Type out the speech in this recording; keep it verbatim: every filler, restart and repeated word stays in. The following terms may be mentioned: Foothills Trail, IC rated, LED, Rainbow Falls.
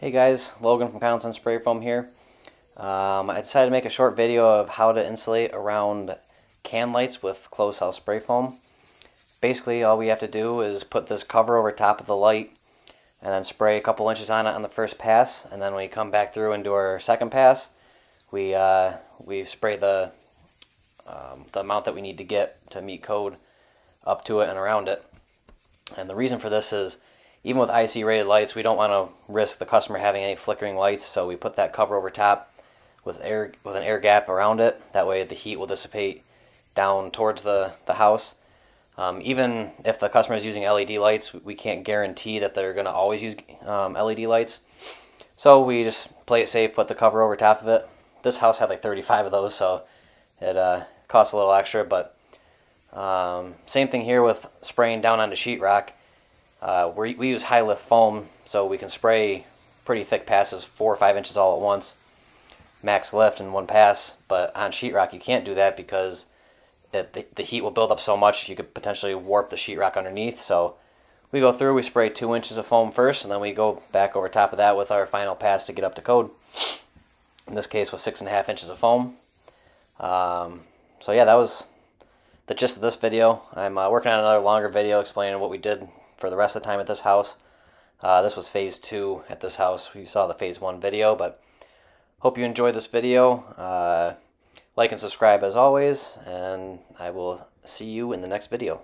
Hey guys, Logan from Constant Spray Foam here. Um, I decided to make a short video of how to insulate around can lights with closed cell spray foam. Basically, all we have to do is put this cover over top of the light and then spray a couple inches on it on the first pass, and then when we come back through and do our second pass, we, uh, we spray the, um, the amount that we need to get to meet code up to it and around it. And the reason for this is, even with I C rated lights, we don't want to risk the customer having any flickering lights, so we put that cover over top with air with an air gap around it. That way the heat will dissipate down towards the, the house. Um, even if the customer is using L E D lights, we can't guarantee that they're going to always use um, L E D lights. So we just play it safe, put the cover over top of it. This house had like thirty-five of those, so it uh, costs a little extra. But um, same thing here with spraying down onto sheetrock. Uh, we, we use high lift foam, so we can spray pretty thick passes, four or five inches all at once, max lift in one pass. But on sheetrock, you can't do that because it, the, the heat will build up so much you could potentially warp the sheetrock underneath. So we go through, we spray two inches of foam first, and then we go back over top of that with our final pass to get up to code. In this case, with six and a half inches of foam. Um, so yeah, that was the gist of this video. I'm uh, working on another longer video explaining what we did for the rest of the time at this house. Uh, this was phase two at this house. You saw the phase one video, but hope you enjoyed this video. Uh, like and subscribe as always, and I will see you in the next video.